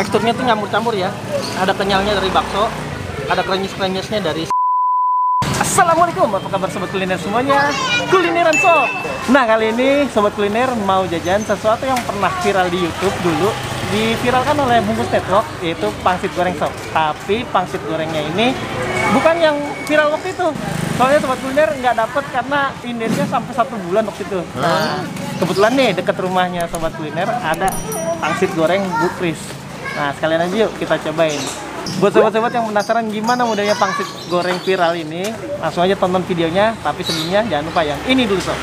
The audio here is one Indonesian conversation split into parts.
Teksturnya tuh nyampur-campur ya. Ada kenyalnya dari bakso, ada krenyes-krenyesnya dari. Assalamualaikum, apa kabar Sobat Kuliner semuanya? Kulineran Sob! Nah, kali ini Sobat Kuliner mau jajan sesuatu yang pernah viral di YouTube dulu. Diviralkan oleh Bungkus Network, yaitu pangsit goreng Sob. Tapi pangsit gorengnya ini bukan yang viral waktu itu. Soalnya Sobat Kuliner nggak dapet karena indennya sampai 1 bulan waktu itu. Nah, kebetulan nih deket rumahnya Sobat Kuliner ada pangsit goreng Bu Kris. Nah, sekalian aja yuk kita cobain. Buat sobat-sobat yang penasaran gimana modalnya pangsit goreng viral ini, langsung aja tonton videonya. Tapi sebelumnya jangan lupa yang ini dulu sob.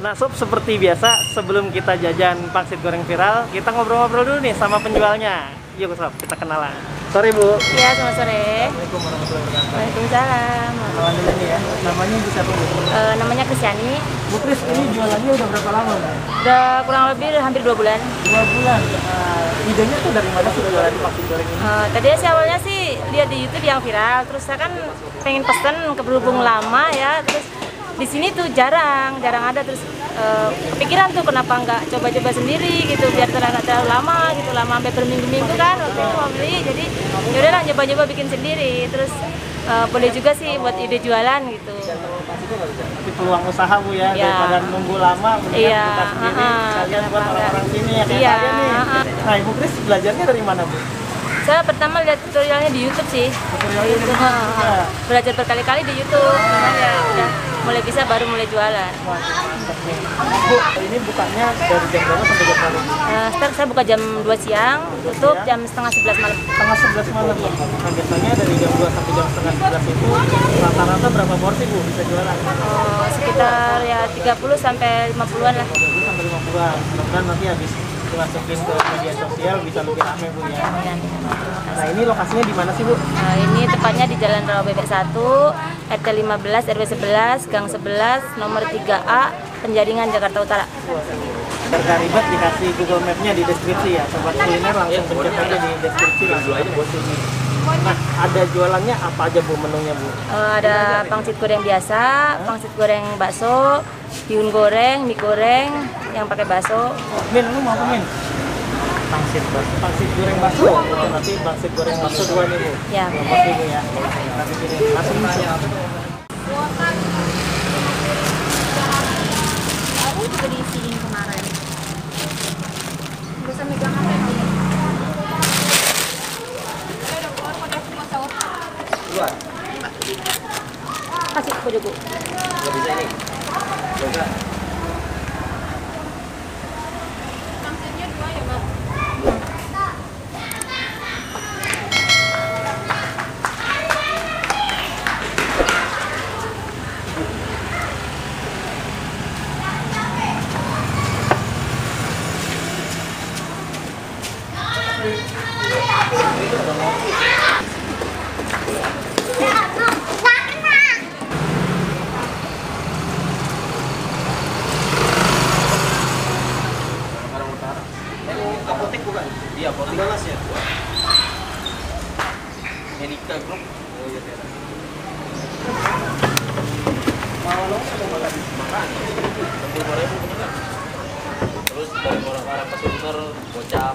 Nah sob, seperti biasa sebelum kita jajan pangsit goreng viral, kita ngobrol-ngobrol dulu nih sama penjualnya. Yuk sob, kita kenalan. Sore Bu. Iya, selamat sore. Assalamualaikum warahmatullahi wabarakatuh. Waalaikumsalam. Kenalan dulu nih ya. Namanya bisa Bu? Namanya Krisyani. Bu Kris, ini jualannya udah berapa lama Mbak? Udah kurang lebih hampir 2 bulan. 2 bulan? Idenya tuh dari mana sih jualan pangsit goreng ini? Tadinya sih awalnya sih lihat di YouTube yang viral. Terus saya kan pengen pesen, berhubung lama ya. Terus di sini tuh jarang ada, terus kepikiran tuh kenapa nggak coba-coba sendiri gitu, biar nggak terlalu lama gitu, lama sampai berminggu-minggu kan waktu itu mau beli. Jadi yaudah lah coba-coba bikin sendiri, terus boleh juga sih buat ide jualan gitu. Itu peluang usaha Bu ya, daripada nunggu lama mendingan buka sendiri, sekalian buat orang-orang sini ya kayak kalian nih. Nah Ibu Kris belajarnya dari mana Bu? Saya pertama lihat tutorialnya di YouTube sih. Tutorialnya di YouTube. Belajar berkali-kali di YouTube, cuman ya udah mulai bisa baru mulai jualan. Bu, ini bukanya dari jam berapa sampai jam berapa? Saya buka jam 2 siang, tutup jam setengah 11 malam. Setengah 11 malam. Nah, biasanya dari jam 2 sampai jam setengah 11 itu rata-rata berapa porsi Bu bisa jualan? Sekitar ya 30 sampai 50-an lah. 30 sampai 50-an. Kemudian nanti habis masukin ke media sosial bisa lebih rame Bu ya. Nah ini lokasinya di mana sih Bu? Nah, ini tepatnya di Jalan Rawa Bebek 1, RT 15 RW 11, Gang 11, nomor 3A, Penjaringan Jakarta Utara. Biar ribet dikasih Google Map-nya di deskripsi ya, Sobat Kuliner langsung pencet aja di deskripsi langsung aja buat sini. Nah, ada jualannya apa aja Bu menunya Bu? Ada pangsit goreng biasa, pangsit goreng bakso, bihun goreng, mie goreng yang pakai bakso. Min, lu mau apa Min? Pangsit bakso, pangsit goreng bakso. Nanti pangsit goreng bakso 2 nih Bu. Iya. Ini ya. Nanti gini, langsung aja apa tuh? Aku juga diisiin kemarin. Bisa megang apa ya? Kasih aku juga. Gak bisa ini. Coba. Pangkirnya 2 ya Mbak. Terus dari orang-orang pesunder, bocah,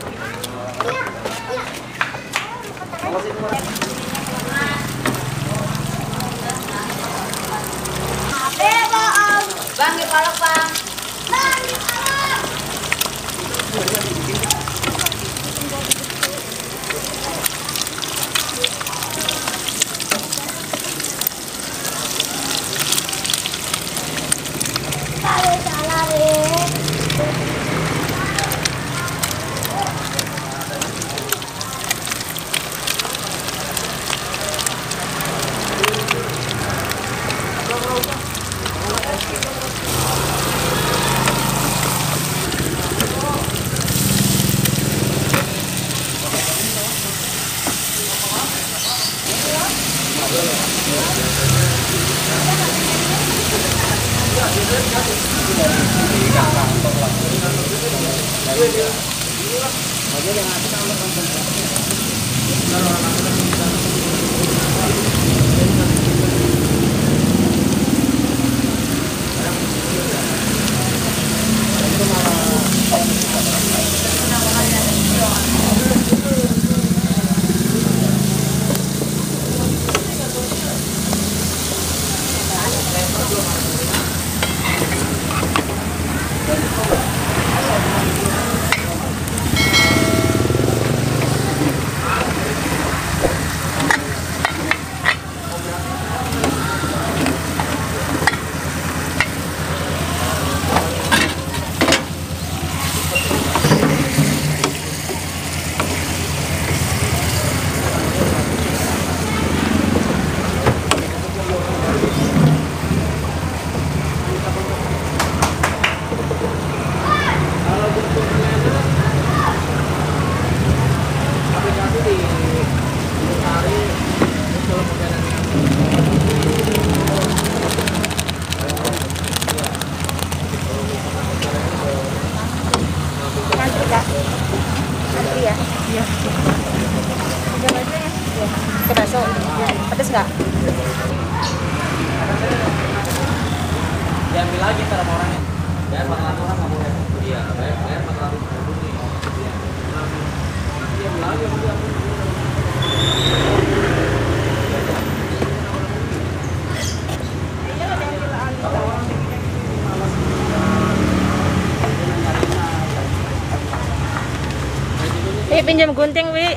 Pinjam gunting, Wi.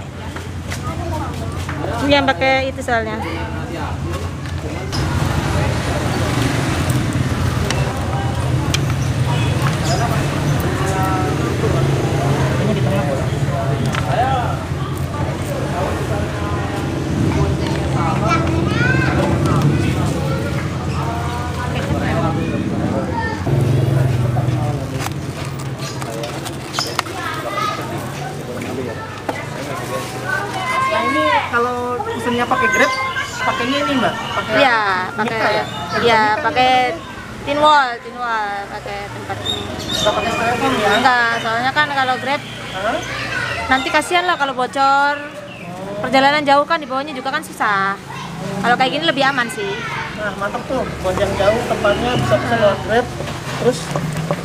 Yang pakai itu soalnya. Pakai Grab, pakainya ini Mbak? Iya, pakai tin wall, pakai tempat ini. Enggak pakai styrofoam ya? Enggak, soalnya kan kalau Grab nanti kasihan lah kalau bocor. Perjalanan jauh kan di bawahnya juga kan susah. Kalau kayak gini lebih aman sih. Nah, mantap tuh. Bojang jauh tempatnya bisa lewat Grab. Terus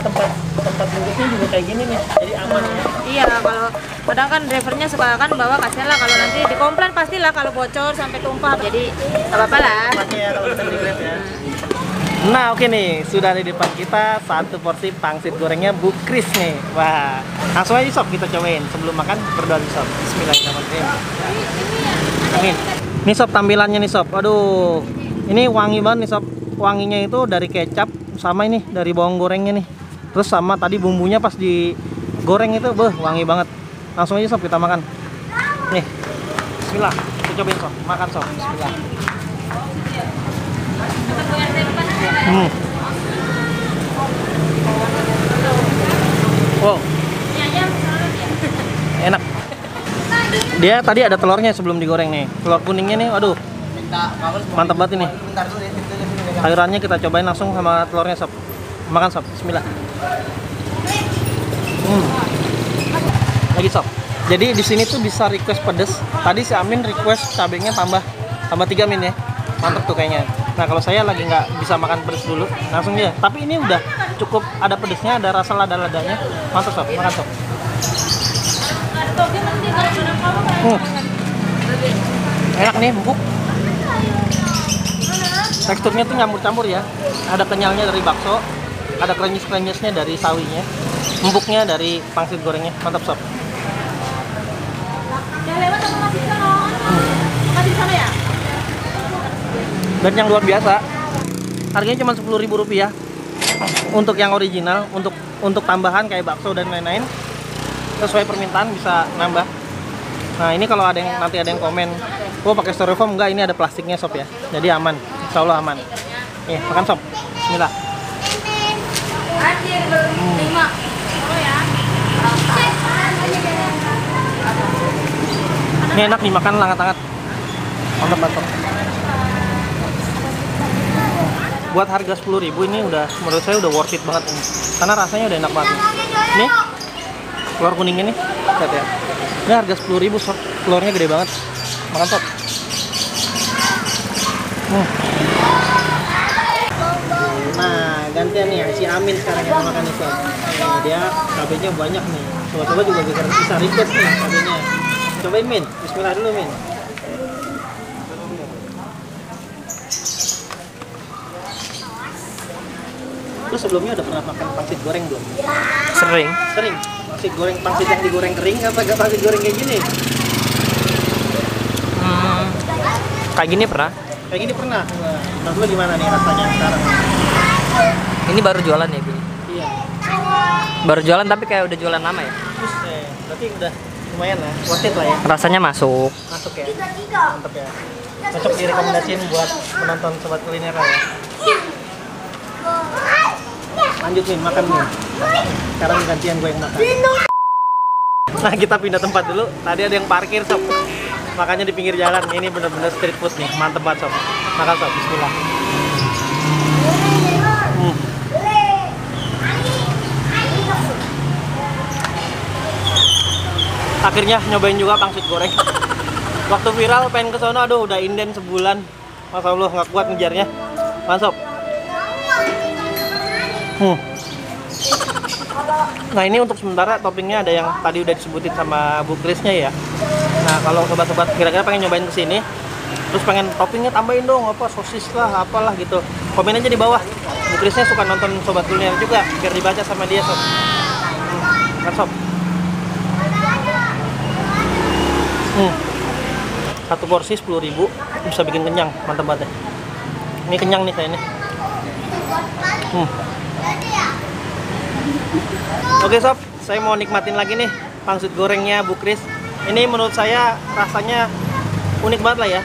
tempat duduknya juga kayak gini nih, jadi aman ya. Iya, kalau kadang kan drivernya suka kan bawa, kasihan lah kalau nanti dikomplain pastilah kalau bocor sampai tumpah, jadi nggak apa-apa lah. Ya, kalau kita digrep, ya. Nah, oke nih, sudah ada di depan kita satu porsi pangsit gorengnya Bu Kris nih. Wah, langsung aja sob kita cobain sebelum makan, berdoa dulu sob. Bismillahirrahmanirrahim. Amin. Nih sob tampilannya nih sob. Aduh, ini wangi banget nih sob. Wanginya itu dari kecap sama ini dari bawang gorengnya nih. Terus sama tadi bumbunya pas digoreng itu, beuh, wangi banget. Langsung aja sob kita makan. Nih, bismillah, kita cobain sob, makan sob, bismillah. Wow, enak. Dia tadi ada telurnya sebelum digoreng nih, telur kuningnya nih, waduh, mantap banget ini. Sayurannya kita cobain langsung sama telurnya sob. Makan sob, bismillah. Lagi sob. Jadi di sini tuh bisa request pedes. Tadi si Amin request cabenya tambah 3 min ya. Mantep tuh kayaknya. Nah, kalau saya lagi nggak bisa makan pedes dulu, langsung dia. Tapi ini udah cukup ada pedesnya, ada rasa lada-ladanya. Mantap sob, makan sob. Enak nih, empuk. Teksturnya tuh nyampur-campur ya. Ada kenyalnya dari bakso, ada krenyes-krenyesnya dari sawinya, empuknya dari pangsit gorengnya. Mantap sob. Dan yang luar biasa, harganya cuma Rp10.000 untuk yang original. Untuk tambahan kayak bakso dan lain-lain, sesuai permintaan bisa nambah. Nah, ini kalau ada yang nanti ada yang komen, "Oh, pakai styrofoam enggak? Ini ada plastiknya sob ya." Jadi aman, insyaallah aman. Nih, makan sob. Bismillah. Ini enak dimakan hangat-hangat. Mantap. buat harga 10.000 ini udah menurut saya udah worth it banget ini. Karena rasanya udah enak banget. Nih telur kuning ini, lihat ya. Ini harga 10.000, telurnya gede banget. Mantap. Nah, gantian nih si Amin sekarang yang makan itu. Nah, dia cabenya banyak nih. Coba-coba juga bisa request nih cabenya. Cobain Min, bismillah dulu Min. Lu sebelumnya udah pernah makan pangsit goreng belum? Sering. Sering. Pangsit goreng, pangsit yang digoreng kering apa gak pangsit goreng kayak gini? Kayak gini pernah? Kayak gini pernah. Nah, lu gimana nih rasanya sekarang? Ini baru jualan ya, Bi? Iya. Baru jualan tapi kayak udah jualan lama ya? Berarti udah lumayan lah, worth it lah ya. Rasanya masuk. Masuk ya. Mantap ya. Cocok direkomendasiin buat penonton Sobat Kuliner ya. Lanjut Min, makan Min. Sekarang gantian gue yang makan. Nah, kita pindah tempat dulu. Tadi ada yang parkir, Sob. Makannya di pinggir jalan. Ini bener-bener street food nih. Mantep banget, Sob. Makan, Sob. Bismillah. Akhirnya nyobain juga pangsit goreng. Waktu viral pengen ke sono, aduh udah inden sebulan. Mas Allah nggak kuat ngejarnya. Masuk. Nah ini untuk sementara toppingnya ada yang tadi udah disebutin sama Bu Krisnya ya. Nah kalau sobat-sobat kira-kira pengen nyobain kesini, terus pengen toppingnya tambahin dong apa sosis lah apalah gitu, komen aja di bawah. Bu Krisnya suka nonton Sobat Kuliner juga, biar dibaca sama dia Sob. Sob. Satu porsi 10.000 bisa bikin kenyang, mantap banget. Ini kenyang nih saya ini. Oke Sob, saya mau nikmatin lagi nih pangsit gorengnya Bu Kris. Ini menurut saya rasanya unik banget lah ya.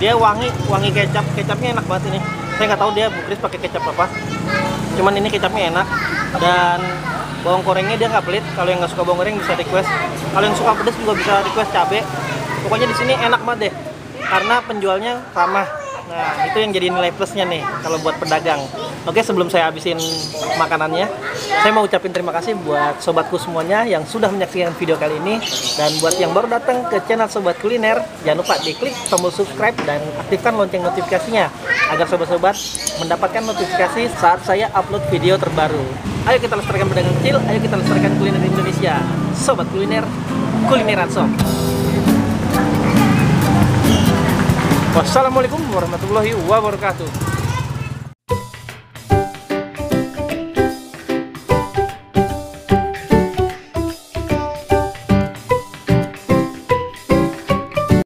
Dia wangi kecap, kecapnya enak banget ini. Saya nggak tahu dia Bu Kris pakai kecap apa. Cuman ini kecapnya enak dan bawang gorengnya dia nggak pelit. Kalau yang nggak suka bawang goreng bisa request. Kalau yang suka pedas juga bisa request cabe. Pokoknya di sini enak banget deh. Karena penjualnya ramah. Nah, itu yang jadi nilai plusnya nih kalau buat pedagang. Oke, sebelum saya habisin makanannya, saya mau ucapin terima kasih buat sobatku semuanya yang sudah menyaksikan video kali ini. Dan buat yang baru datang ke channel Sobat Kuliner, jangan lupa diklik tombol subscribe dan aktifkan lonceng notifikasinya agar sobat-sobat mendapatkan notifikasi saat saya upload video terbaru. Ayo kita lestarikan pedagang kecil, ayo kita lestarikan kuliner Indonesia. Sobat Kuliner, kulineran sob. Wassalamualaikum warahmatullahi wabarakatuh.